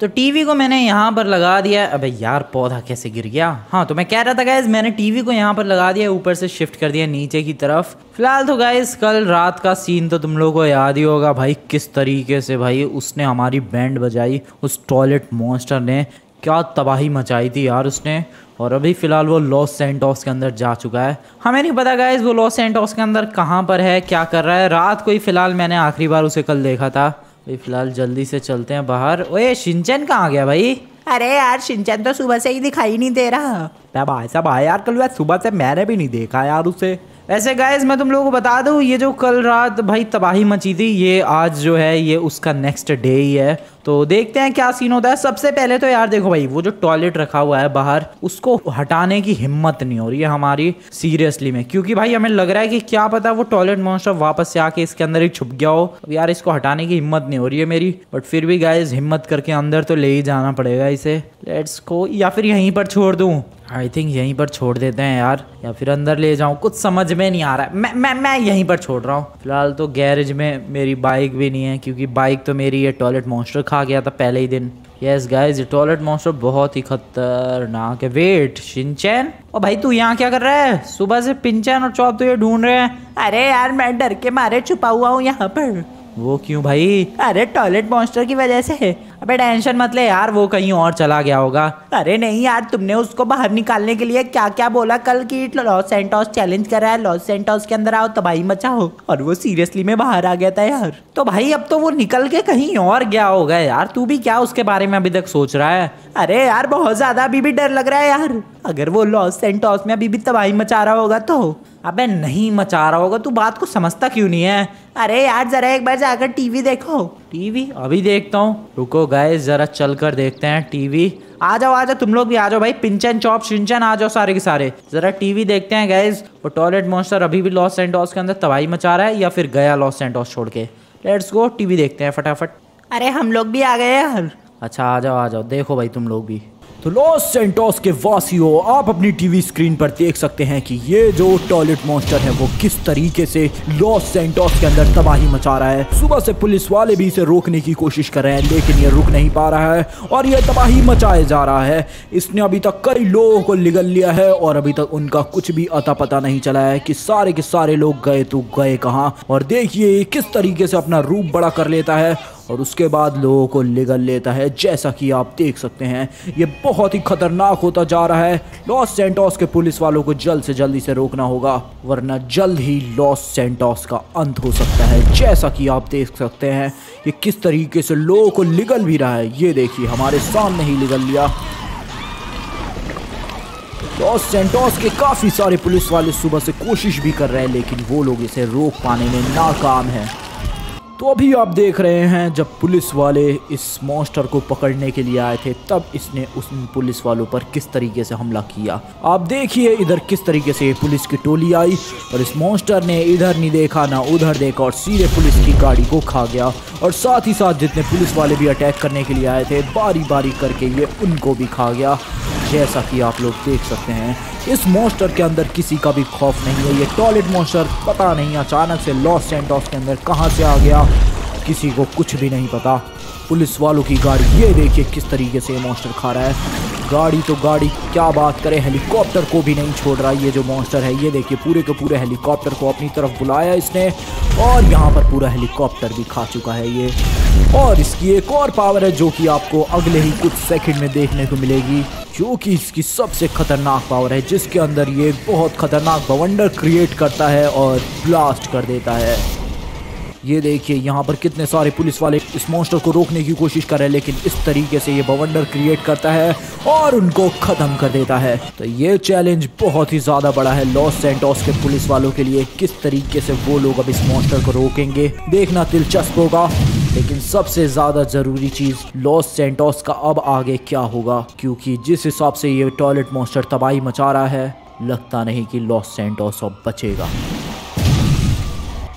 तो टीवी को मैंने यहाँ पर लगा दिया। अबे यार पौधा कैसे गिर गया। हाँ तो मैं कह रहा था गाइज मैंने टीवी को यहाँ पर लगा दिया, ऊपर से शिफ्ट कर दिया नीचे की तरफ। फिलहाल तो गाइज कल रात का सीन तो तुम लोगों को याद ही होगा भाई, किस तरीके से भाई उसने हमारी बैंड बजाई, उस टॉयलेट मॉन्स्टर ने क्या तबाही मचाई थी यार उसने। और अभी फ़िलहाल वो लॉस सैंटोस के अंदर जा चुका है। हमें नहीं पता गाइज वो लॉस सैंटोस के अंदर कहाँ पर है, क्या कर रहा है। रात को ही फ़िलहाल मैंने आखिरी बार उसे कल देखा था। भाई फिलहाल जल्दी से चलते हैं बाहर। ओए शिनचैन कहाँ गया भाई? अरे यार शिनचैन तो सुबह से ही दिखाई नहीं दे रहा। भाई साहब आया यार कल, सुबह से मैंने भी नहीं देखा यार उसे। वैसे गाइज मैं तुम लोगों को बता दूं, ये जो कल रात भाई तबाही मची थी, ये आज जो है ये उसका नेक्स्ट डे ही है। तो देखते हैं क्या सीन होता है। सबसे पहले तो यार देखो भाई वो जो टॉयलेट रखा हुआ है बाहर, उसको हटाने की हिम्मत नहीं हो रही है हमारी सीरियसली में, क्योंकि भाई हमें लग रहा है कि क्या पता वो टॉयलेट मॉन्स्टर वापस से आके इसके अंदर ही छुप गया हो। अब यार इसको हटाने की हिम्मत नहीं हो रही है मेरी, बट फिर भी गाइज हिम्मत करके अंदर तो ले ही जाना पड़ेगा इसे। लेट्स गो, या फिर यहीं पर छोड़ दूँ? आई थिंक यहीं पर छोड़ देते हैं यार, या फिर अंदर ले जाऊँ, कुछ समझ में नहीं आ रहा है। मैं यहीं पर छोड़ रहा हूँ। फिलहाल तो गैरेज में मेरी बाइक भी नहीं है, क्योंकि बाइक तो मेरी ये टॉयलेट मॉन्स्टर खा गया था पहले ही दिन। यस गाइज ये टॉयलेट मॉन्स्टर बहुत ही खतरनाक है। वेट शिनचैन, ओ भाई तू यहाँ क्या कर रहा है? सुबह से पिंचन और चॉप तो ये ढूंढ रहे हैं। अरे यार मैं डर के मारे छुपा हुआ हूँ यहाँ पर। वो क्यों भाई? अरे टॉयलेट मॉन्स्टर की वजह से। अबे टेंशन मत ले यार, वो कहीं और चला गया होगा। अरे नहीं यार, तुमने उसको बाहर निकालने के लिए क्या क्या बोला कल की लॉस सैंटोस चैलेंज करा है, लॉस सैंटोस के अंदर आओ तबाही मचाओ, और वो सीरियसली में बाहर आ गया था यार। तो भाई अब तो वो निकल के कहीं और गया होगा यार, तू भी क्या उसके बारे में अभी तक सोच रहा है? अरे यार बहुत ज्यादा अभी भी डर लग रहा है यार, अगर वो लॉस सैंटोस में अभी भी तबाही मचा रहा होगा तो। अबे नहीं मचा रहा होगा, तू बात को समझता क्यों नहीं है? अरे यार जरा एक बार जाकर टीवी देखो। टीवी अभी देखता हूँ, रुको गाइस जरा चलकर देखते हैं टीवी। आ जाओ आ जाओ, तुम लोग भी आ जाओ भाई, पिंचन चॉप शिनचैन आ जाओ सारे के सारे, जरा टीवी देखते हैं गाइस। वो टॉयलेट मॉन्स्टर अभी भी लॉस सैंटोस के अंदर तबाही मचा रहा है या फिर गया लॉस सैंटोस छोड़ के। लेट्स गो, टीवी देखते हैं फटाफट। अरे हम लोग भी आ गए यार। अच्छा आ जाओ देखो भाई तुम लोग भी। तो लॉस सैंटोस के वासियों, आप अपनी टीवी स्क्रीन पर देख सकते हैं कि ये जो टॉयलेट मॉन्स्टर है वो किस तरीके से लॉस सैंटोस के अंदर तबाही मचा रहा है। सुबह से पुलिस वाले भी इसे रोकने की कोशिश कर रहे हैं, लेकिन ये रुक नहीं पा रहा है और ये तबाही मचाए जा रहा है। इसने अभी तक कई लोगों को निगल लिया है और अभी तक उनका कुछ भी अता पता नहीं चला है कि सारे के सारे लोग गए तो गए कहाँ। और देखिए किस तरीके से अपना रूप बड़ा कर लेता है और उसके बाद लोगों को निगल लेता है, जैसा कि आप देख सकते हैं। ये बहुत ही खतरनाक होता जा रहा है। लॉस सैंटोस के पुलिस वालों को जल्द से जल्द इसे रोकना होगा, वरना जल्द ही लॉस सैंटोस का अंत हो सकता है। जैसा कि आप देख सकते हैं ये किस तरीके से लोगों को निगल भी रहा है। ये देखिए हमारे सामने ही निगल लिया। लॉस सैंटोस के काफ़ी सारे पुलिस वाले सुबह से कोशिश भी कर रहे हैं, लेकिन वो लोग इसे रोक पाने में नाकाम हैं। तो अभी आप देख रहे हैं जब पुलिस वाले इस मॉन्स्टर को पकड़ने के लिए आए थे, तब इसने उस पुलिस वालों पर किस तरीके से हमला किया। आप देखिए इधर किस तरीके से पुलिस की टोली आई और इस मॉन्स्टर ने इधर नहीं देखा ना उधर देखा और सीधे पुलिस की गाड़ी को खा गया। और साथ ही साथ जितने पुलिस वाले भी अटैक करने के लिए आए थे, बारी बारी करके ये उनको भी खा गया। जैसा कि आप लोग देख सकते हैं इस मॉन्स्टर के अंदर किसी का भी खौफ नहीं है। ये टॉयलेट मॉन्स्टर पता नहीं अचानक से लॉस सैंटोस के अंदर कहाँ से आ गया, किसी को कुछ भी नहीं पता। पुलिस वालों की गाड़ी ये देखिए किस तरीके से मॉन्स्टर खा रहा है। गाड़ी तो गाड़ी, क्या बात करें, हेलीकॉप्टर को भी नहीं छोड़ रहा ये जो मॉन्स्टर है। ये देखिए पूरे के पूरे हेलीकॉप्टर को अपनी तरफ बुलाया इसने और यहाँ पर पूरा हेलीकॉप्टर भी खा चुका है ये। और इसकी एक और पावर है जो कि आपको अगले ही कुछ सेकंड में देखने को मिलेगी, जो कि इसकी सबसे खतरनाक पावर है, जिसके अंदर ये बहुत खतरनाक बवंडर क्रिएट करता है और ब्लास्ट कर देता है। ये देखिए यहाँ पर कितने सारे पुलिस वाले इस मॉन्स्टर को रोकने की कोशिश कर रहे हैं, लेकिन इस तरीके से ये बवंडर क्रिएट करता है और उनको ख़त्म कर देता है। तो ये चैलेंज बहुत ही ज़्यादा बड़ा है लॉस सैंटोस के पुलिस वालों के लिए। किस तरीके से वो लोग अब इस मॉन्स्टर को रोकेंगे देखना दिलचस्प होगा। लेकिन सबसे ज़्यादा ज़रूरी चीज़ लॉस सैंटोस का अब आगे क्या होगा, क्योंकि जिस हिसाब से ये टॉयलेट मॉन्स्टर तबाही मचा रहा है, लगता नहीं कि लॉस सैंटोस अब बचेगा।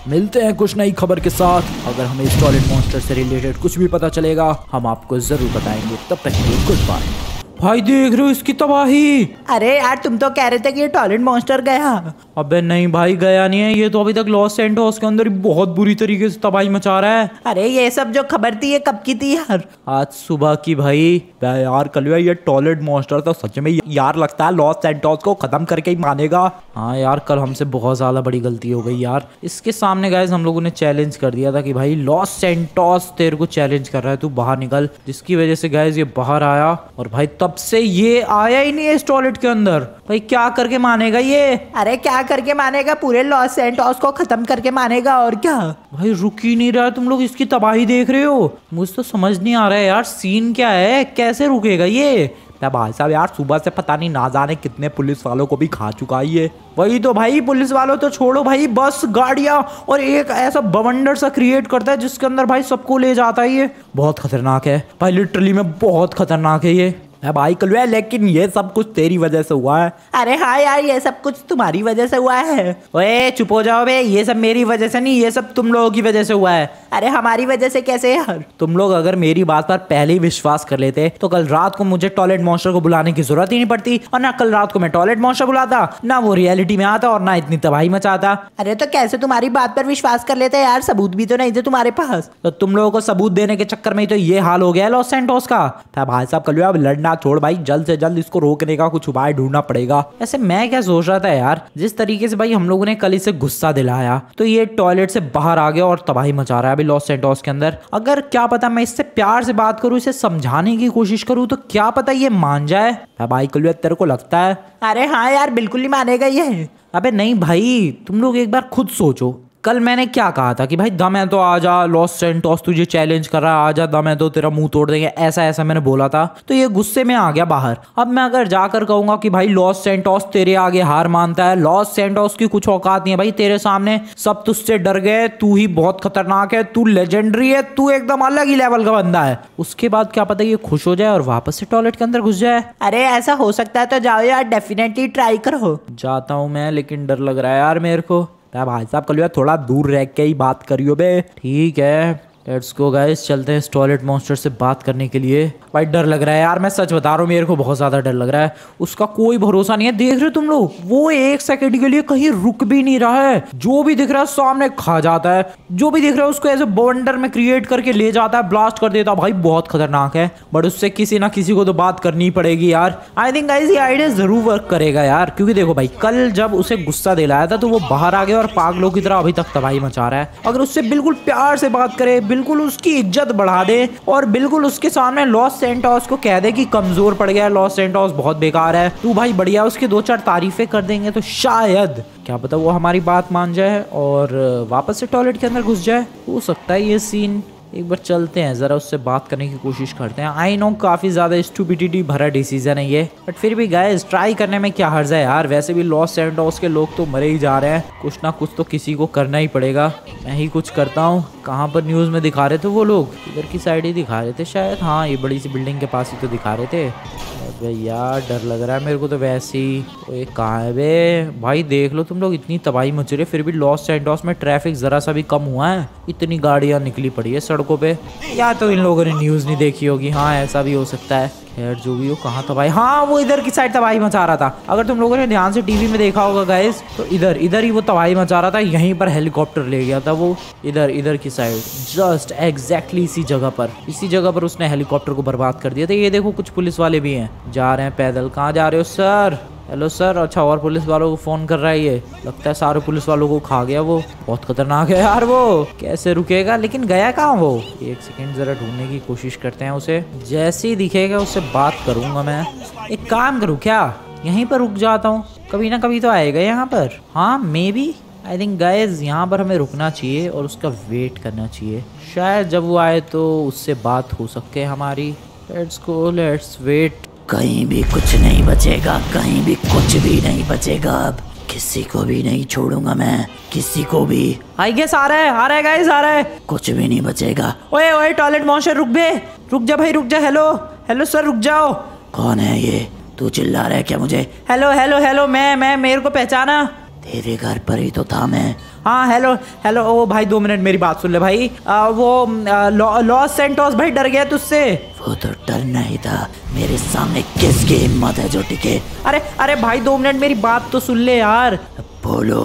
मिलते हैं कुछ नई खबर के साथ। अगर हमें इस टॉयलेट मॉन्स्टर से रिलेटेड कुछ भी पता चलेगा हम आपको ज़रूर बताएंगे। तब तक के लिए गुड बाय। भाई देख रहे हो इसकी तबाही। अरे यार तुम तो कह रहे थे कि ये टॉयलेट मॉन्स्टर गया। अबे नहीं भाई गया नहीं है, ये तो अभी तक लॉस सैंटोस के अंदर बहुत बुरी तरीके से तबाही मचा रहा है। अरे ये सब जो खबर थी ये कब की थी यार? आज सुबह की भाई। यार कलुआ ये टॉयलेट मॉन्स्टर तो सच में यार लगता है लॉस सैंटोस को खत्म करके ही मानेगा। हाँ यार कल हमसे बहुत ज्यादा बड़ी गलती हो गई यार। इसके सामने गाइस हम लोगों ने चैलेंज कर दिया था कि भाई लॉस सैंटोस तेरे को चैलेंज कर रहा है तू बाहर निकल, जिसकी वजह से गाइस ये बाहर आया और भाई तब से ये आया ही नहीं है इस टॉयलेट के अंदर। भाई क्या करके मानेगा ये? अरे क्या करके मानेगा, पूरे लॉस सैंटोस को खत्म करके मानेगा और क्या। भाई रुक ही नहीं रहा, तुम लोग इसकी तबाही देख रहे हो। मुझे तो समझ नहीं आ रहा है यार सीन क्या है, कैसे रुकेगा ये। भाई साहब यार सुबह से पता नहीं ना जाने कितने पुलिस वालों को भी खा चुका है ये। वही तो भाई पुलिस वालों तो छोड़ो भाई, बस गाड़ियां और एक ऐसा बवंडर सा क्रिएट करता है जिसके अंदर भाई सबको ले जाता है। ये बहुत खतरनाक है भाई, लिटरली में बहुत खतरनाक है ये भाई कलुआ। लेकिन ये सब कुछ तेरी वजह से हुआ है। अरे हाँ यार ये सब कुछ तुम्हारी वजह से हुआ है। ओए चुप हो जाओ बे, ये सब मेरी वजह से नहीं, ये सब तुम लोगों की वजह से हुआ है। अरे हमारी वजह से कैसे यार? तुम लोग अगर मेरी बात पर पहले ही विश्वास कर लेते तो कल रात को मुझे टॉयलेट मॉन्स्टर को बुलाने की जरूरत ही नहीं पड़ती, और ना कल रात को मैं टॉयलेट मॉन्स्टर बुलाता, ना वो रियलिटी में आता, और ना इतनी तबाही मचाता। अरे तो कैसे तुम्हारी बात पर विश्वास कर लेते यार, सबूत भी तो नहीं थे तुम्हारे पास। तो तुम लोगों को सबूत देने के चक्कर में तो ये हाल हो गया है लॉस सैंटोस का। भाई साहब कलुआ लड़ना छोड़ भाई, जल्द से जल्द इसको रोकने का कुछ उपाय ढूंढना पड़ेगा। ऐसे मैं क्या सोच रहा था यार, जिस तरीके से भाई हम लोगों ने कल इसे गुस्सा दिलाया तो ये टॉयलेट से बाहर आ गया और तबाही मचा रहा है अभी लॉस सैंटोस के अंदर। अगर क्या पता मैं इससे प्यार से बात करूं, इसे समझाने की कोशिश करूं तो क्या पता ये मान जाए। भाई कलुआ तेरे को लगता है? अरे हाँ यार बिल्कुल नहीं मानेगा ये। अबे नहीं भाई तुम लोग एक बार खुद सोचो, कल मैंने क्या कहा था कि भाई दम है तो आजा, लॉस सैंटोस तुझे चैलेंज कर रहा है, आजा दम है तो तेरा मुंह तोड़ देंगे, ऐसा ऐसा मैंने बोला था। तो ये गुस्से में आ गया बाहर। अब मैं अगर जाकर कहूंगा कि भाई लॉस सैंटोस तेरे आगे हार मानता है, लॉस सैंटोस की कुछ औकात नहीं है भाई तेरे सामने, सब तुझसे डर गए, तू ही बहुत खतरनाक है, तू लेजेंडरी है, तू एकदम अलग ही लेवल का बंदा है, उसके बाद क्या पता ये खुश हो जाए और वापस से टॉयलेट के अंदर घुस जाए। अरे ऐसा हो सकता है तो जाओ यार, डेफिनेटली ट्राई करो। जाता हूँ मैं, लेकिन डर लग रहा है यार मेरे को। भाई साहब कलुआ थोड़ा दूर रह के ही बात करियो बे। ठीक है लेट्स गो गाइस, चलते हैं टॉयलेट मॉन्स्टर से बात करने के लिए। भाई डर लग रहा है यार, मैं सच बता रहा हूँ मेरे को बहुत ज़्यादा डर लग रहा है। उसका कोई भरोसा नहीं है, देख रहे हो तुम लोग, वो एक सेकंड के लिए कहीं रुक भी नहीं रहा है, जो भी दिख रहा है सामने खा जाता है, जो भी दिख रहा है उसको ऐसे बवंडर में क्रिएट करके ले जाता है, ब्लास्ट कर देता है। भाई बहुत खतरनाक है, बट उससे किसी ना किसी को तो बात करनी पड़ेगी यार। आई थिंक गाइस ये आइडिया ज़रूर वर्क करेगा यार, क्योंकि देखो भाई कल जब उसे गुस्सा दिलाया था तो वो बाहर आ गया और पागलों की तरह अभी तक तबाही मचा रहा है। अगर उससे बिल्कुल प्यार से बात करे, बिल्कुल उसकी इज्जत बढ़ा दे और बिल्कुल उसके सामने लॉस सैंटोस को कह दे कि कमजोर पड़ गया है, लॉस सैंटोस बहुत बेकार है तू भाई बढ़िया, उसके दो चार तारीफें कर देंगे तो शायद क्या पता वो हमारी बात मान जाए और वापस से टॉयलेट के अंदर घुस जाए। हो सकता है ये सीन। एक बार चलते हैं जरा उससे बात करने की कोशिश करते हैं। आई नो काफी ज्यादा स्टूपिडिटी भरा डिसीजन है ये, बट फिर भी गाइस ट्राई करने में क्या हर्ज है यार, वैसे भी लॉस सैंटोस के लोग तो मरे ही जा रहे हैं, कुछ ना कुछ तो किसी को करना ही पड़ेगा। मैं ही कुछ करता हूँ। कहाँ पर न्यूज में दिखा रहे थे वो लोग? इधर की साइड ही दिखा रहे थे शायद। हाँ ये बड़ी सी बिल्डिंग के पास ही तो दिखा रहे थे। अबे यार डर लग रहा है मेरे को तो वैसे ही। ये कहाँ है बे? भाई देख लो तुम लोग, इतनी तबाही मच रही है फिर भी लॉस सैंटोस में ट्रैफिक जरा सा भी कम हुआ है, इतनी गाड़ियाँ निकली पड़ी है सड़कों पे। या तो इन लोगों ने न्यूज नहीं देखी होगी। हाँ ऐसा भी हो सकता है। खैर जो भी हो, कहाँ तबाही? हाँ वो इधर की साइड तबाही मचा रहा था। अगर तुम लोगों ने ध्यान से टीवी में देखा होगा गाइस तो इधर ही वो तबाही मचा रहा था। यहीं पर हेलीकॉप्टर ले गया था वो, इधर की साइड, जस्ट एग्जैक्टली इसी जगह पर उसने हेलीकॉप्टर को बर्बाद कर दिया था। ये देखो कुछ पुलिस वाले भी हैं, जा रहे हैं पैदल। कहाँ जा रहे हो सर? Hello sir. अच्छा और पुलिस वालों को फ़ोन कर रहा है ये, लगता है सारे पुलिस वालों को खा गया वो। बहुत खतरनाक है यार वो, कैसे रुकेगा? लेकिन गया कहाँ वो? एक सेकंड ज़रा ढूंढने की कोशिश करते हैं उसे। जैसे ही दिखेगा उससे बात करूँगा मैं। एक काम करूँ क्या, यहीं पर रुक जाता हूँ, कभी ना कभी तो आएगा यहाँ पर। हाँ may be. I think guys यहाँ पर हमें रुकना चाहिए और उसका वेट करना चाहिए, शायद जब वो आए तो उससे बात हो सके हमारी। Let's go, let's wait. कहीं भी कुछ नहीं बचेगा, कहीं भी कुछ भी नहीं बचेगा, अब किसी को भी नहीं छोड़ूंगा मैं, किसी को भी। आई गेस आ रहा है गाइस, आ रहा है। कुछ भी नहीं बचेगा। ओए ओए टॉयलेट मॉन्स्टर रुक बे, रुक जा भाई रुक जा। हेलो सर रुक जाओ। कौन है ये? तू चिल्ला रहा है क्या मुझे? Hello hello hello. मैं मेरे को पहचाना? तेरे घर पर ही तो था मैं। हाँ हेलो हेलो, ओ भाई 2 मिनट मेरी बात सुन ले भाई। वो लॉस सैंटोस भाई डर गया तुझसे। वो तो डरना ही था, मेरे सामने किसकी हिम्मत है जो टिके। अरे अरे भाई 2 मिनट मेरी बात तो सुन ले यार। बोलो।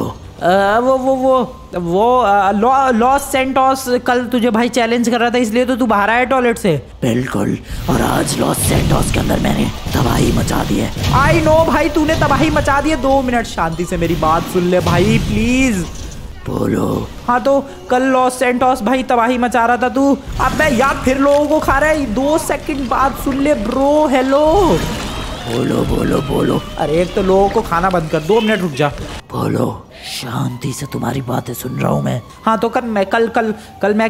वो लॉस सैंटोस कल तुझे भाई चैलेंज कर रहा था, इसलिए तो तू बाहर आया टॉयलेट से। बिल्कुल, और आज लॉस सैंटोस के अंदर मैंने तबाही मचा दी है। आई नो भाई तूने तबाही मचा दी है। 2 मिनट शांति से मेरी बात सुन ले भाई प्लीज। बोलो। हाँ तो कल लॉस सैंटोस भाई तबाही मचा रहा था तू। अबे यार फिर लोगों को खा रहा है, 2 सेकंड बात सुन ले ब्रो। हेलो। बोलो बोलो बोलो। अरे एक तो लोगों को खाना बंद कर, 2 मिनट रुक जा। बोलो। शांति से तुम्हारी बातें सुन रहा हूँ मैं। हाँ तो कल मैं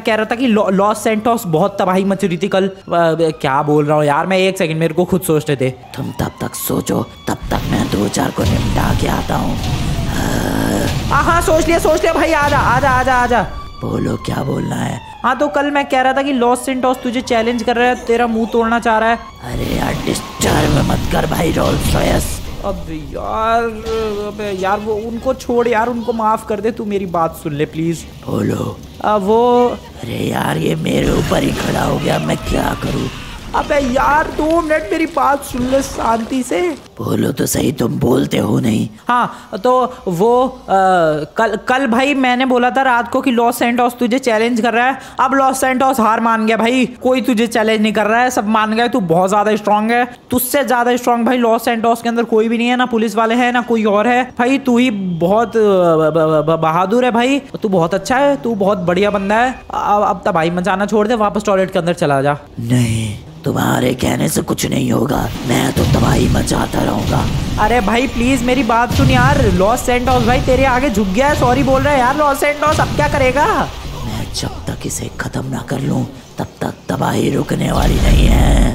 कह रहा था कि लॉस सैंटोस बहुत तबाही मच रही थी कल। क्या बोल रहा हूँ यार मैं, 1 सेकंड मेरे को खुद सोचते थे। तुम तब तक सोचो, तब तक मैं 2-4 को निपटा के आता हूँ। हाँ सोच लिया भाई, आजा आजा आजा आजा। बोलो क्या बोलना है। हाँ तो कल मैं कह रहा था कि लॉस सैंटोस तुझे चैलेंज कर रहा है, तेरा मुंह तोड़ना चाह रहा है। अरे यार डिस्टर्ब मत कर भाई रोल्स रॉयस। अब यार वो उनको छोड़ यार, उनको माफ कर दे, तू मेरी बात सुन ले प्लीज। बोलो। अरे यार ये मेरे ऊपर ही खड़ा हो गया, मैं क्या करूँ। अबे यार 2 मिनट मेरी बात सुन ले शांति से। बोलो तो सही, तुम बोलते हो नहीं। हाँ तो वो कल भाई मैंने बोला था रात को कि लॉस सैंटोस तुझे चैलेंज कर रहा है। अब लॉस सैंटोस हार मान गया भाई, कोई तुझे चैलेंज नहीं कर रहा है, सब मान गए तू बहुत ज़्यादा स्ट्रांग है। तुझसे ज़्यादा स्ट्रांग भाई लॉस सैंटोस के अंदर कोई भी नहीं है, ना पुलिस वाले हैं ना कोई और है भाई। तू ही बहुत बहादुर है भाई, तू बहुत अच्छा है, तू बहुत बढ़िया बंदा है। अब तबाही मचाना छोड़ दे, वापस टॉयलेट के अंदर चला जा। नहीं, तुम्हारे कहने से कुछ नहीं होगा, मैं तो तबाही मचाता रहूंगा। अरे भाई प्लीज मेरी बात सुन यार, लॉस सैंटोस भाई तेरे आगे झुक गया है, सॉरी बोल रहा है यार लॉस सैंटोस। अब क्या करेगा। मैं जब तक इसे खत्म ना कर लूं तब तक तबाही रुकने वाली नहीं है।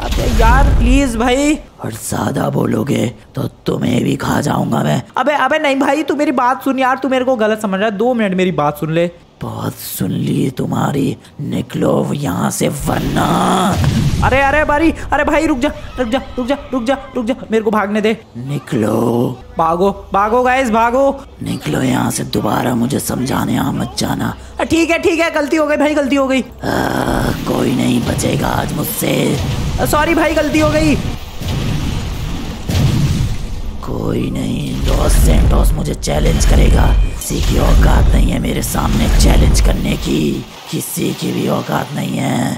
अबे यार प्लीज भाई, और ज्यादा बोलोगे तो तुम्हें भी खा जाऊंगा मैं। अबे अबे नहीं भाई तू मेरी बात सुन यार, तू मेरे को गलत समझ रहा है। 2 मिनट मेरी बात सुन ले। बहुत सुन ली तुम्हारी, निकलो यहाँ से वरना। अरे अरे बारी, अरे भाई रुक जा मेरे को भागने दे। निकलो। भागो भागो गाइस भागो। निकलो यहाँ से, दोबारा मुझे समझाने यहाँ मत जाना। ठीक है गलती हो गई भाई, गलती हो गई। कोई नहीं बचेगा आज मुझसे, सॉरी भाई गलती हो गई। कोई नहीं, लॉस सैंटोस मुझे चैलेंज करेगा, किसी की औकात नहीं है मेरे सामने चैलेंज करने की, किसी की भी औकात नहीं है।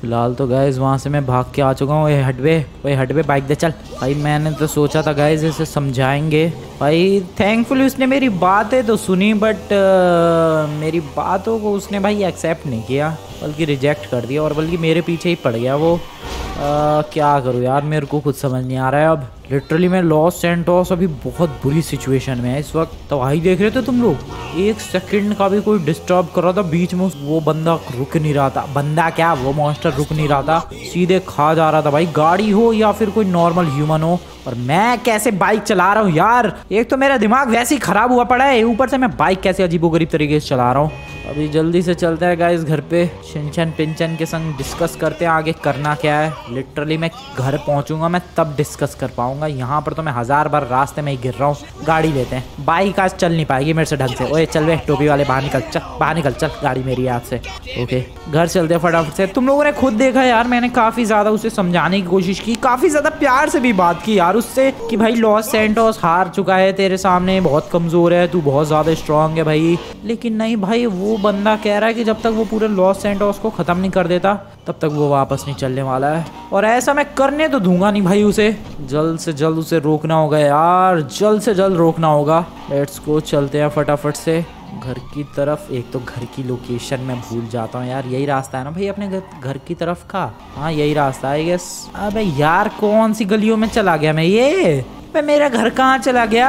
फिलहाल तो गाइस वहाँ से मैं भाग के आ चुका हूँ। ये हटवे बाइक दे चल भाई। मैंने तो सोचा था गाइस इसे समझाएंगे भाई, थैंकफुली उसने मेरी बातें तो सुनी, बट मेरी बातों को उसने भाई एक्सेप्ट नहीं किया, बल्कि रिजेक्ट कर दिया, और बल्कि मेरे पीछे ही पड़ गया वो। क्या करूँ यार मेरे को कुछ समझ नहीं आ रहा है अब। लिटरली मैं लॉस सैंटोस अभी बहुत बुरी सिचुएशन में है इस वक्त। तबाही देख रहे थे तुम लोग, 1 सेकंड का भी कोई डिस्टर्ब कर रहा था बीच में, वो बंदा रुक नहीं रहा था। बंदा क्या, वो मॉन्स्टर रुक नहीं रहा था, सीधे खा जा रहा था भाई, गाड़ी हो या फिर कोई नॉर्मल ह्यूमन हो। और मैं कैसे बाइक चला रहा हूँ यार, एक तो मेरा दिमाग वैसे ही खराब हुआ पड़ा है, ऊपर से मैं बाइक कैसे अजीबोगरीब तरीके से चला रहा हूँ। अभी जल्दी से चलता है गाइस घर पे, शिनचन पिंचन के संग डिस्कस करते हैं आगे करना क्या है। लिटरली मैं घर पहुंचूंगा मैं तब डिस्कस कर पाऊंगा, यहाँ पर तो मैं 1000 बार रास्ते में ही गिर रहा हूँ। गाड़ी लेते हैं, बाइक आज चल नहीं पाएगी मेरे से ढंग से। ओए चल वे टोपी वाले, बाहर निकल चल, गाड़ी मेरी हाथ से। ओके घर चलते फटाफट से। तुम लोगों ने खुद देखा यार, मैंने काफ़ी ज़्यादा उसे समझाने की कोशिश की, काफ़ी ज़्यादा प्यार से भी बात की यार उससे कि भाई लॉस सैंटोस हार चुका है तेरे सामने, बहुत कमज़ोर है, तू बहुत ज़्यादा स्ट्रांग है भाई। लेकिन नहीं भाई, वो बंदा कह रहा है कि जब तक वो पूरे लॉस सैंटोस को ख़त्म नहीं कर देता तब तक वो वापस नहीं चलने वाला है, और ऐसा मैं करने तो दूंगा नहीं भाई उसे। जल्द से जल्द उसे रोकना होगा यार, जल्द से जल्द रोकना होगा। लेट्स गो, चलते हैं फटाफट से घर की तरफ। एक तो घर की लोकेशन मैं भूल जाता हूँ यार, यही रास्ता है ना भाई अपने घर की तरफ का। हाँ यही रास्ता है यस। अबे यार कौन सी गलियों में चला गया मैं, ये मेरा घर कहाँ चला गया।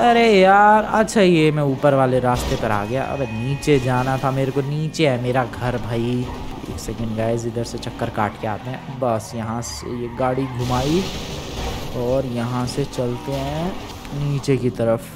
अरे यार अच्छा ये मैं ऊपर वाले रास्ते पर आ गया। अबे नीचे जाना था मेरे को, नीचे है मेरा घर भाई। 1 सेकंड गाइस, इधर से चक्कर काट के आते हैं। बस यहाँ से ये गाड़ी घुमाई और यहाँ से चलते हैं नीचे की तरफ।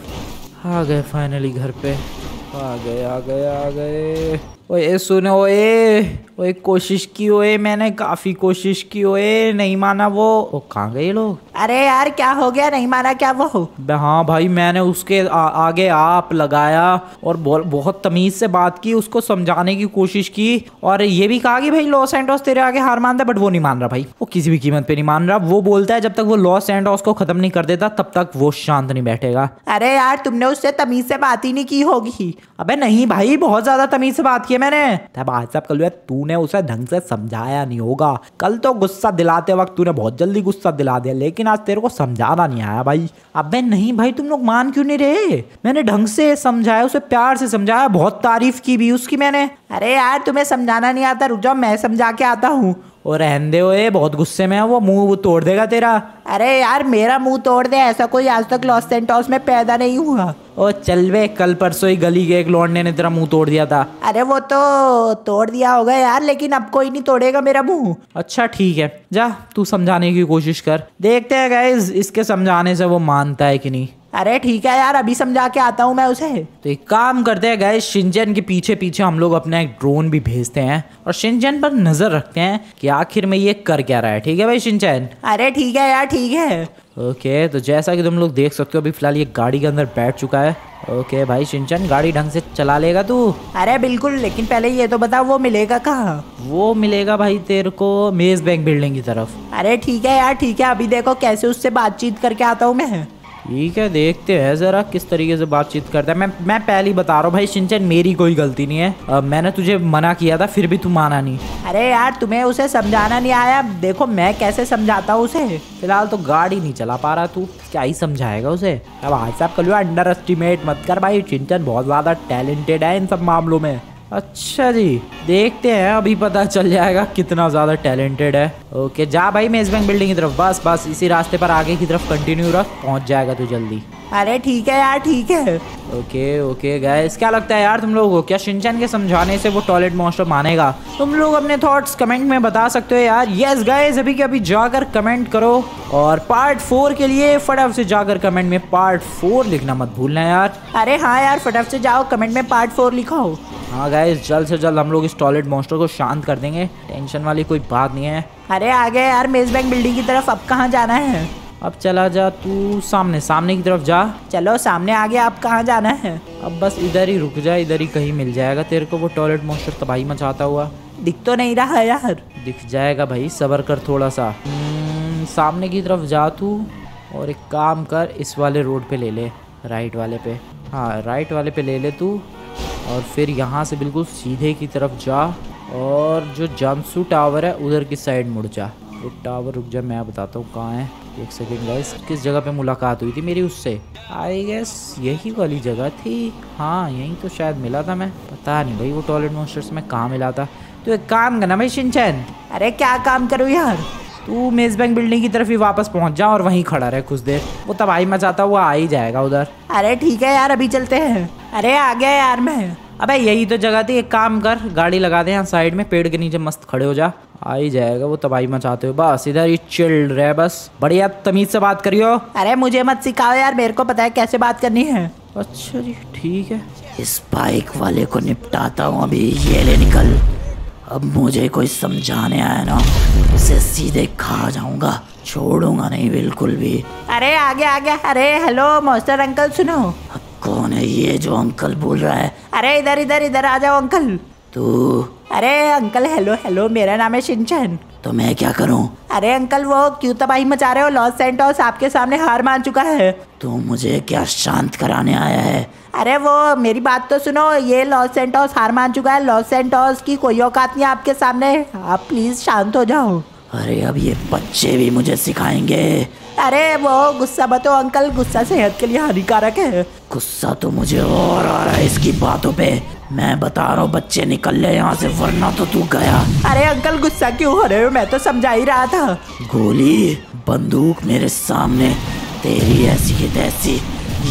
आ गए फाइनली घर पे, आ गए। ओए सुनो ओए, ओए कोशिश की ओए, मैंने काफ़ी कोशिश की ओए, नहीं माना वो। ओ कहाँ गए लोग? अरे यार क्या हो गया, नहीं माना क्या वो? हाँ भाई मैंने उसके आगे आप लगाया और बहुत तमीज़ से बात की, उसको समझाने की कोशिश की और ये भी कहा कि भाई लॉस सैंटोस तेरे आगे हार मानता है, बट वो नहीं मान रहा भाई, वो किसी भी कीमत पर नहीं मान रहा। वो बोलता है जब तक वो लॉस सैंटोस को ख़त्म नहीं कर देता तब तक वो शांत नहीं बैठेगा। अरे यार तुमने उससे तमीज़ से बात ही नहीं की होगी। अबे नहीं भाई बहुत ज़्यादा तमीज़ से बात की मैंने। तब आज सब कल तूने उसे ढंग से समझाया नहीं होगा। कल तो गुस्सा दिलाते वक्त तूने बहुत जल्दी गुस्सा दिला दिया, लेकिन आज तेरे को समझाना नहीं आया भाई। अबे नहीं भाई तुम लोग मान क्यों नहीं रहे? मैंने ढंग से समझाया, उसे प्यार से समझाया, बहुत तारीफ की भी उसकी मैंने। अरे यार तुम्हें समझाना नहीं आता, रुक जाओ मैं समझा के आता हूँ। और रहने ओए बहुत गुस्से में है वो, मुंह तोड़ देगा तेरा। अरे यार मेरा मुंह तोड़ दे ऐसा कोई आज तक लॉस सैंटोस में पैदा नहीं हुआ। ओ चल बे, कल परसों ही गली के एक लौंडे ने तेरा मुंह तोड़ दिया था। अरे वो तो तोड़ दिया होगा यार, लेकिन अब कोई नहीं तोड़ेगा मेरा मुंह। अच्छा ठीक है जा, तू समझाने की कोशिश कर, देखते हैं गाइस इसके समझाने से वो मानता है कि नहीं। अरे ठीक है यार अभी समझा के आता हूँ मैं उसे। तो एक काम करते हैं गाइस, शिनचन के पीछे पीछे हम लोग अपना एक ड्रोन भी भेजते हैं और शिनचन पर नजर रखते हैं कि आखिर में ये कर क्या रहा है। ठीक है भाई शिनचन? अरे ठीक है यार ठीक है। ओके तो जैसा कि तुम लोग देख सकते हो अभी फिलहाल ये गाड़ी के अंदर बैठ चुका है। ओके भाई शिनचन गाड़ी ढंग से चला लेगा तू? अरे बिल्कुल, लेकिन पहले ये तो बता वो मिलेगा कहाँ? वो मिलेगा भाई तेरे को मेज बैंक बिल्डिंग की तरफ। अरे ठीक है यार ठीक है, अभी देखो कैसे उससे बातचीत करके आता हूँ मैं। ठीक है देखते हैं जरा किस तरीके से बातचीत करता है। मैं पहले ही बता रहा हूँ भाई शिनचन मेरी कोई गलती नहीं है। मैंने तुझे मना किया था फिर भी तू माना नहीं। अरे यार तुम्हें उसे समझाना नहीं आया, देखो मैं कैसे समझाता हूँ उसे। फिलहाल तो गाड़ी नहीं चला पा रहा, तू क्या ही समझाएगा उसे। अब आज आप कल अंडर एस्टिमेट मत कर भाई, शिनचन बहुत ज़्यादा टैलेंटेड है इन सब मामलों में। अच्छा जी देखते हैं अभी पता चल जाएगा कितना ज़्यादा टैलेंटेड है। ओके जा भाई मेज बैंक बिल्डिंग की तरफ, बस बस इसी रास्ते पर आगे की तरफ कंटिन्यू रख, पहुंच जाएगा तू जल्दी। अरे ठीक है यार ठीक है। ओके ओके गाइस क्या लगता है यार तुम लोगों को, क्या शिनचन के समझाने से वो टॉयलेट मॉन्स्टर मानेगा? तुम लोग अपने थॉट्स कमेंट में बता सकते हो यार। यस गाइस अभी के अभी जाकर कमेंट करो और पार्ट 4 के लिए फटाफट से जाकर कमेंट में पार्ट 4 लिखना मत भूलना यार। अरे हाँ यार फटाफट से जाओ कमेंट में पार्ट 4 लिखो। हाँ गाइस जल्द से जल्द हम लोग इस टॉयलेट मॉन्स्टर को शांत कर देंगे, टेंशन वाली कोई बात नहीं है। अरे आ गए यार मेज बैंक बिल्डिंग की तरफ, अब कहाँ जाना है? अब चला जा तू सामने, सामने की तरफ जा। चलो सामने आ गया, अब कहाँ जाना है? अब बस इधर ही रुक जा, इधर ही कहीं मिल जाएगा तेरे को वो टॉयलेट मॉन्स्टर तबाही मचाता हुआ। दिख तो नहीं रहा यार। दिख जाएगा भाई सब्र कर थोड़ा सा। सामने की तरफ जा तू और एक काम कर इस वाले रोड पे ले ले, राइट वाले पे। हाँ राइट वाले पे ले ले तू और फिर यहाँ से बिल्कुल सीधे की तरफ जा और जो जानसू टावर है उधर की साइड मुड़ जा। वो टावर रुक जा मैं बताता हूँ कहाँ है, एक सेकेंड गाइस। किस जगह पे मुलाकात हुई थी मेरी उससे? आई गेस यही वाली जगह थी। हाँ यहीं तो शायद मिला था मैं, पता नहीं भाई वो टॉयलेट मॉन्स्टर से मैं कहाँ मिला था। तो एक काम करना भाई शिनचन। अरे क्या काम करूँ यार? तू मेज बैंक बिल्डिंग की तरफ ही वापस पहुँच जा और वहीं खड़ा रहे कुछ देर, वो तबाही मचाता हुआ आ ही जाएगा उधर। अरे ठीक है यार अभी चलते हैं। अरे आ गया यार मैं। अबे यही तो जगह थी, एक काम कर गाड़ी लगा दे यहाँ साइड में पेड़ के नीचे, मस्त खड़े हो जा, आ ही जाएगा वो तबाही मचाते हो। बस इधर ही चिल रहे, बस बढ़िया तमीज से बात करियो। अरे मुझे मत सिखाओ यार, मेरे को पता है कैसे बात करनी है। अच्छा जी ठीक है, इस बाइक वाले को निपटाता हूँ अभी, ये ले निकल। अब मुझे कोई समझाने आया ना उसे सीधे खा जाऊंगा, छोड़ूंगा नहीं बिल्कुल भी। अरे आगे आगे। अरे हेलो मॉन्स्टर अंकल सुनो। कौन है ये जो अंकल बोल रहा है? अरे इधर इधर इधर आ जाओ अंकल। तू? अरे अंकल हेलो हेलो, मेरा नाम है शिनचन। तो मैं क्या करूं? अरे अंकल वो क्यों तबाही मचा रहे हो, लॉस सैंटोस आपके सामने हार मान चुका है। तो मुझे क्या शांत कराने आया है? अरे वो मेरी बात तो सुनो, ये लॉस सैंटोस हार मान चुका है, लॉस सैंटोस की कोई औकात नहीं आपके सामने, आप प्लीज शांत हो जाओ। अरे अब ये बच्चे भी मुझे सिखाएंगे। अरे वो गुस्सा मत हो अंकल, गुस्सा सेहत के लिए हानिकारक है। गुस्सा तो मुझे और आ रहा है इसकी बातों पे, मैं बता रहा हूँ बच्चे निकल ले यहाँ से वरना तो तू गया। अरे अंकल गुस्सा क्यों हो रहे हो, मैं तो समझा ही रहा था। गोली बंदूक मेरे सामने, तेरी ऐसी की तैसी,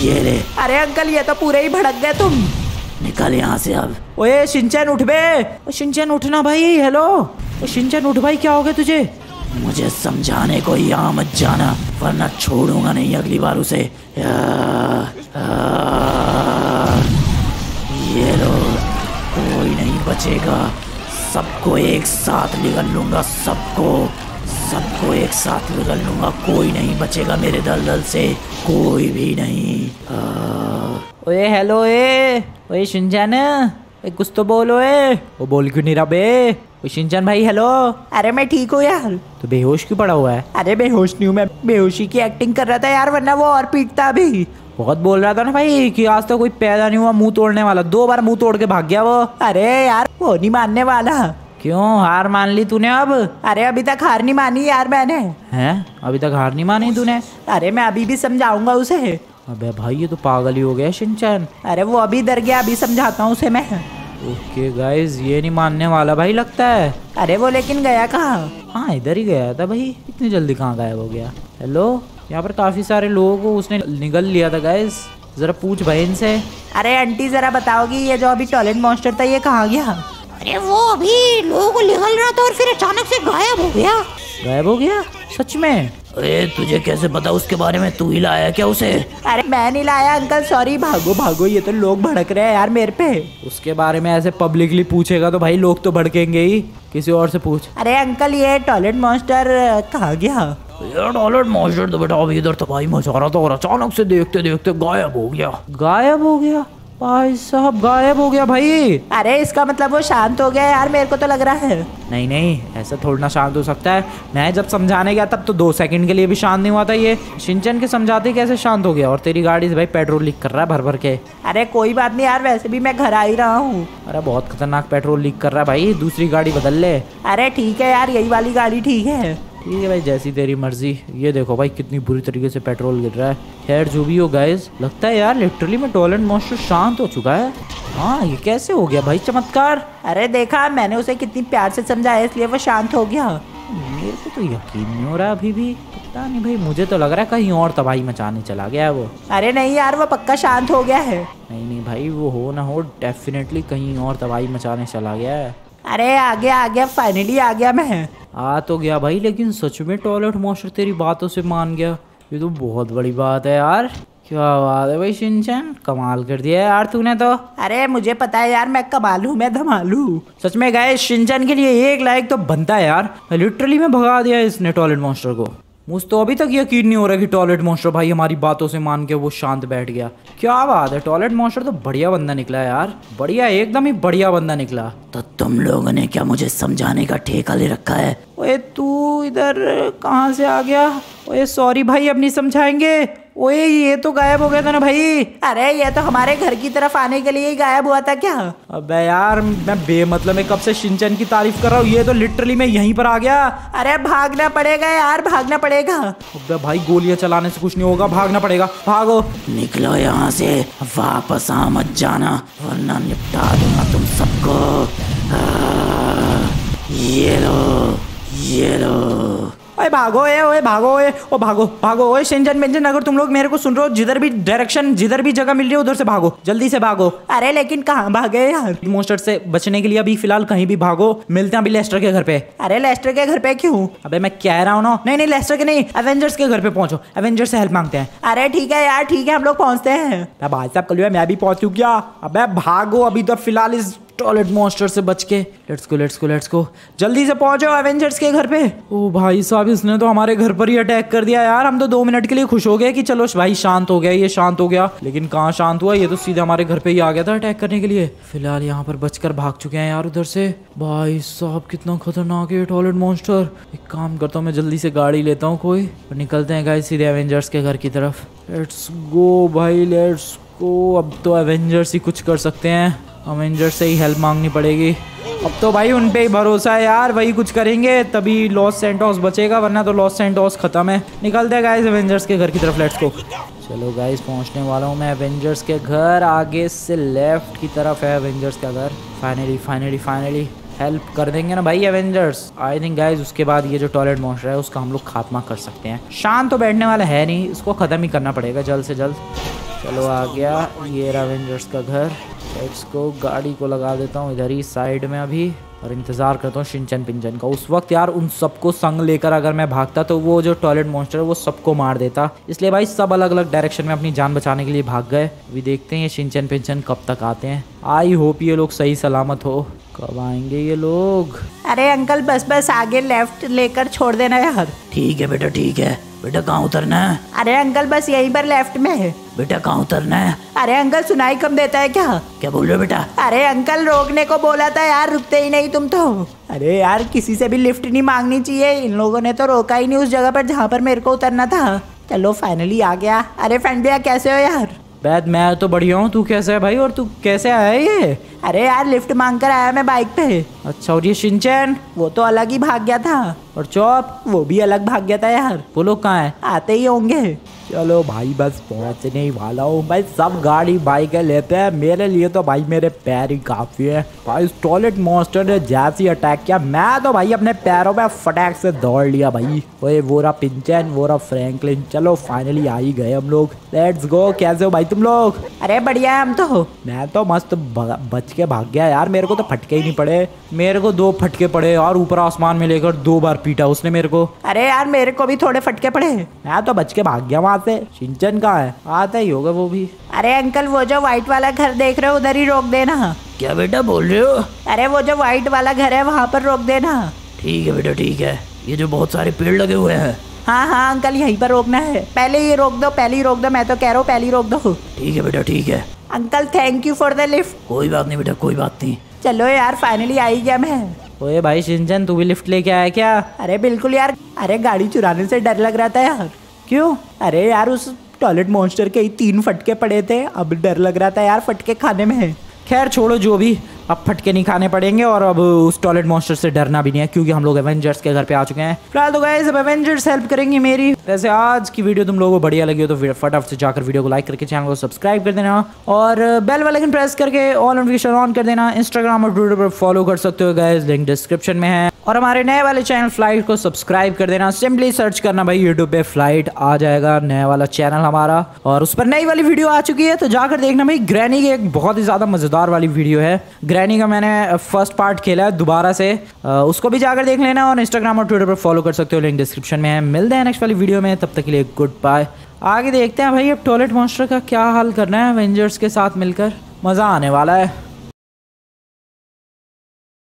ये ले। अरे अंकल ये तो पूरे ही भड़क गए तुम, निकल यहाँ से अब। ओए शिनचन उठ बे। शिनचन उठना भाई, हेलो शिनचन उठ भाई, क्या हो गया तुझे? मुझे समझाने को यहाँ मत जाना वरना छोड़ूंगा नहीं अगली बार उसे। ये लो कोई नहीं बचेगा। सबको एक साथ निगल लूंगा, सबको एक साथ निगल लूंगा। कोई नहीं बचेगा मेरे दलदल से, कोई भी नहीं। ओए हेलो, ओए शिनचैन, कुछ तो बोलो। वो बोल क्यों नहीं रहा बे? शिनचैन भाई हेलो। अरे मैं ठीक हूँ यार। तो बेहोश क्यों पड़ा हुआ है? अरे बेहोश नहीं हूँ मैं, बेहोशी की एक्टिंग कर रहा था यार, वरना वो और पीटता भी। बहुत बोल रहा था ना भाई कि आज तो कोई पैदा नहीं हुआ मुंह तोड़ने वाला, 2 बार मुंह तोड़ के भाग गया वो। अरे यार वो नहीं मानने वाला। क्यों हार मान ली तूने अब? अरे अभी तक हार नहीं मानी यार मैंने। हैं? अभी तक हार नहीं मानी तूने? अरे मैं अभी भी समझाऊंगा उसे। अबे भाई ये तो पागल ही हो गया शिनचैन। अरे वो अभी डर गया, अभी समझाता हूँ उसे मैं। ओके गाइस, ये नहीं मानने वाला भाई लगता है। अरे वो लेकिन गया कहाँ? हाँ इधर ही गया था भाई, इतनी जल्दी कहाँ गायब हो गया? हेलो, यहाँ पर काफी सारे लोगों को उसने निगल लिया था गाइस। जरा पूछ भाई इनसे। अरे आंटी जरा बताओगी ये जो अभी टॉयलेट मॉन्स्टर था ये कहाँ गया? अरे वो अभी लोगों को निगल रहा था और फिर अचानक से गायब हो गया। गायब हो गया? सच में? अरे तुझे कैसे पता उसके बारे में? तू ही लाया क्या उसे? अरे मैं नहीं लाया अंकल, सॉरी। भागो भागो, ये तो लोग भड़क रहे हैं यार मेरे पे। उसके बारे में ऐसे पब्लिकली पूछेगा तो भाई लोग तो भड़केंगे ही, किसी और से पूछ। अरे अंकल ये टॉयलेट मॉन्स्टर कहाँ गया? यार टॉयलेट मॉन्स्टर तो बेटा अभी इधर तबाही मचा रहा था और अचानक से देखते देखते गायब हो गया। गायब हो गया भाई साहब, गायब हो गया भाई। अरे इसका मतलब वो शांत हो गया यार, मेरे को तो लग रहा है। नहीं नहीं ऐसा थोड़ा ना शांत हो सकता है। मैं जब समझाने गया तब तो 2 सेकंड के लिए भी शांत नहीं हुआ था ये। शिनचैन के समझाते कैसे शांत हो गया? और तेरी गाड़ी से भाई पेट्रोल लीक कर रहा है भर भर के। अरे कोई बात नहीं यार, वैसे भी मैं घर आ ही रहा हूँ। अरे बहुत खतरनाक पेट्रोल लीक कर रहा है भाई, दूसरी गाड़ी बदल ले। अरे ठीक है यार, यही वाली गाड़ी ठीक है। ठीक है भाई, जैसी तेरी मर्जी। ये देखो भाई कितनी बुरी तरीके से पेट्रोल गिर रहा है। खैर जो भी हो गाइस, लगता है यार लिटरली में टॉयलेट मॉन्स्टर शांत हो चुका है। हाँ ये कैसे हो गया भाई चमत्कार? अरे देखा मैंने उसे कितनी प्यार से समझाया इसलिए वो शांत हो गया। मेरे को तो यकीन नहीं हो रहा अभी भी, पता नहीं भाई मुझे तो लग रहा है कहीं और तबाही मचाने चला गया है वो। अरे नहीं यार वो पक्का शांत हो गया है। नहीं नहीं भाई वो हो ना हो डेफिनेटली कहीं और तबाही मचाने चला गया है। अरे आ गया फाइनली आ गया मैं। आ तो गया भाई, लेकिन सच में टॉयलेट मॉन्स्टर तेरी बातों से मान गया। ये तो बहुत बड़ी बात है यार, क्या बात है भाई शिनचैन, कमाल कर दिया यार तूने तो। अरे मुझे पता है यार मैं कमाल हूँ, मैं धमाल हूँ। सच में गाइस शिनचैन के लिए 1 लाइक तो बनता है यार। लिटरली में भगा दिया इसने टॉयलेट मॉन्स्टर को। मुझे तो अभी तक यकीन नहीं हो रहा कि टॉयलेट मॉन्स्टर भाई हमारी बातों से मान के वो शांत बैठ गया। क्या बात है, टॉयलेट मॉन्स्टर तो बढ़िया बंदा निकला यार, बढ़िया, एकदम ही बढ़िया बंदा निकला। तो तुम लोगों ने क्या मुझे समझाने का ठेका ले रखा है? ओए तू इधर कहाँ से आ गया? ओए सॉरी भाई अब नहीं समझाएंगे। ओए ये तो गायब हो गया था ना भाई। अरे ये तो हमारे घर की तरफ आने के लिए ही गायब हुआ था क्या? अबे यार मैं बेमतलब में कब से शिनचैन की तारीफ कर रहा हूँ, ये तो लिटरली मैं यहीं पर आ गया। अरे भागना पड़ेगा यार, भागना पड़ेगा। अबे भाई गोलियां चलाने से कुछ नहीं होगा, भागना पड़ेगा। भागो, निकलो यहाँ से, वापस आ मत जाना वरना निपटा दूंगा तुम सबको। ये लो ओए भागो, ओए भागो, ओ भागो भागो। ओए शिनचैन बेंचन अगर तुम लोग मेरे को सुन रहे हो, जिधर भी डायरेक्शन, जिधर भी जगह मिल रही है उधर से भागो, जल्दी से भागो। अरे लेकिन कहाँ भागे यार? मॉन्स्टर से बचने के लिए अभी फिलहाल कहीं भी भागो। मिलते हैं अभी लेस्टर के घर पे। अरे लेस्टर के घर पे क्यों? अबे मैं कह रहा हूँ ना। नहीं लेस्टर के नहीं, एवेंजर्स के घर पे पहुंचो, एवेंजर्स से हेल्प मांगते हैं। अरे ठीक है यार, ठीक है हम लोग पहुंचते हैं। भाई साहब कल मैं भी पहुंचू क्या? अबे भागो अभी तो फिलहाल इस टॉयलेट मॉन्स्टर से बच के। लेट्स गो जल्दी से पहुंचो एवेंजर्स के घर पे। ओ भाई साहब इसने तो हमारे घर पर ही अटैक कर दिया यार। हम तो 2 मिनट के लिए खुश हो गए कि चलो भाई शांत हो गया, ये शांत हो गया, लेकिन कहाँ शांत हुआ, ये तो सीधे हमारे घर पे ही आ गया था अटैक करने के लिए। फिलहाल यहाँ पर बचकर भाग चुके हैं यार उधर से। भाई साहब कितना खतरनाक है टॉयलेट मॉन्स्टर। एक काम करता हूँ मैं, जल्दी से गाड़ी लेता हूँ कोई, निकलते हैं गाइस सीधे एवेंजर्स के घर की तरफ। लेट्स गो भाई, लेट्स गो। अब तो एवेंजर्स ही कुछ कर सकते हैं, एवेंजर्स से ही हेल्प मांगनी पड़ेगी। अब तो भाई उन पे ही भरोसा है यार, वही कुछ करेंगे तभी लॉस सैंटोस बचेगा, वरना तो लॉस सैंटोस खत्म है। निकलते हैं गाइस एवेंजर्स के घर की तरफ, लेट्स गो। चलो गाइस पहुंचने वाला हूँ मैं एवेंजर्स के घर, आगे से लेफ्ट की तरफ है एवेंजर्स का घर। फाइनली हेल्प कर देंगे ना भाई एवेंजर्स। आई थिंक गाइस उसके बाद ये जो टॉयलेट मॉन्स्टर है उसका हम लोग खात्मा कर सकते हैं। शांत तो बैठने वाला है नहीं, इसको खत्म ही करना पड़ेगा जल्द से जल्द। चलो आ गया, ये एवेंजर्स का घर। इसको गाड़ी को लगा देता हूँ इधर ही साइड में अभी और इंतज़ार करता हूँ शिनचन पिंचन का। उस वक्त यार उन सबको संग लेकर अगर मैं भागता तो वो जो टॉयलेट मॉन्स्टर है वो सबको मार देता, इसलिए भाई सब अलग अलग डायरेक्शन में अपनी जान बचाने के लिए भाग गए। अभी देखते हैं ये शिनचन पिंचन कब तक आते हैं। आई होप ये लोग सही सलामत हो। कब आएंगे ये लोग? अरे अंकल बस बस आगे लेफ्ट लेकर छोड़ देना यार। ठीक है बेटा, ठीक है बेटा। कहाँ उतरना है? अरे अंकल बस यहीं पर लेफ्ट में है। बेटा कहाँ उतरना है? अरे अंकल सुनाई कम देता है क्या? क्या बोल रहे हो बेटा? अरे अंकल रोकने को बोला था यार, रुकते ही नहीं तुम तो। अरे यार किसी से भी लिफ्ट नहीं मांगनी चाहिए, इन लोगों ने तो रोका ही नहीं उस जगह पर जहाँ पर मेरे को उतरना था। चलो फाइनली आ गया। अरे फ्रेंड भैया कैसे हो यार? बैद मैं तो बढ़िया हूँ, तू कैसे है भाई? और तू कैसे आया ये? अरे यार लिफ्ट मांग कर आया मैं बाइक पे। अच्छा, और ये शिनचैन? वो तो अलग ही भाग गया था। और चॉप? वो भी अलग भाग गया था यार। वो लोग कहाँ है? आते ही होंगे। चलो भाई बस पहुँचने ही वाला हूँ भाई। सब गाड़ी बाइक लेते हैं, मेरे लिए तो भाई मेरे पैर ही काफ़ी है भाई। टॉयलेट मॉन्स्टर ने जैसी अटैक किया मैं तो भाई अपने पैरों में फटाक से दौड़ लिया भाई। ओए वो रहा पिंचन, वो रहा फ्रैंकलिन। चलो फाइनली आ ही गए हम लोग। Let's go. कैसे हो भाई तुम लोग? अरे बढ़िया हम तो। मैं तो मस्त बच के भाग गया यार, मेरे को तो फटके ही नहीं पड़े। मेरे को 2 फटके पड़े और ऊपर आसमान में लेकर 2 बार पीटा उसने मेरे को। अरे यार मेरे को भी थोड़े फटके पड़े, मैं तो बच के भाग गया। वहाँ से शिनचन कहाँ है? आता ही होगा वो भी। अरे अंकल वो जो व्हाइट वाला घर देख रहे हो उधर ही रोक देना। क्या बेटा बोल रहे हो? अरे वो जो व्हाइट वाला घर है वहाँ पर रोक देना। ठीक है बेटा, ठीक है। ये जो बहुत सारे पेड़ लगे हुए हैं। हाँ हाँ अंकल यहीं पर रोकना है। पहले ये रोक दो, पहले ही रोक दो, मैं तो कह रहा हूँ पहले ही रोक दो। ठीक है बेटा, ठीक है। Uncle thank you for the lift. कोई बात नहीं बेटा, कोई बात नहीं। चलो यार फाइनली आई गया मैं। ओए भाई शिनचन तू भी लिफ्ट लेके आया क्या? अरे बिल्कुल यार। अरे गाड़ी चुराने से डर लग रहा था यार। क्यों? अरे यार उस टॉयलेट मॉन्स्टर के ही 3 फटके पड़े थे, अब डर लग रहा था यार फटके खाने में। खैर छोड़ो जो भी, अब फटके नहीं खाने पड़ेंगे और अब उस टॉयलेट मॉन्स्टर से डरना भी नहीं है क्योंकि हम लोग एवेंजर्स के घर पे आ चुके हैं। फिलहाल तो गाइस अब एवेंजर्स हेल्प करेंगे मेरी। वैसे आज की वीडियो तुम लोगों को बढ़िया लगी हो तो फटाफट से जाकर वीडियो को लाइक करके चैनल को सब्सक्राइब कर देना और बेल वाइकन प्रेस करके ऑल नोटिफिकेशन ऑन कर देना। इंस्टाग्राम और ट्विटर पर फॉलो कर सकते हो गाइस, लिंक डिस्क्रिप्शन में है। और हमारे नए वाले चैनल फ्लाइट को सब्सक्राइब कर देना। सिंपली सर्च करना भाई यूट्यूब पे, फ्लाइट आ जाएगा नया वाला चैनल हमारा और उस पर नई वाली वीडियो आ चुकी है तो जाकर देखना भाई। ग्रैनी की एक बहुत ही ज़्यादा मज़ेदार वाली वीडियो है। ग्रैनी का मैंने फर्स्ट पार्ट खेला है दोबारा से, उसको भी जाकर देख लेना। और इंस्टाग्राम और ट्विटर पर फॉलो कर सकते हो, लिंक डिस्क्रिप्शन में है। मिलते हैं नेक्स्ट वाली वीडियो में, तब तक के लिए गुड बाय। आगे देखते हैं भाई अब टॉयलेट मॉन्स्टर का क्या हाल करना है एवेंजर्स के साथ मिलकर, मज़ा आने वाला है।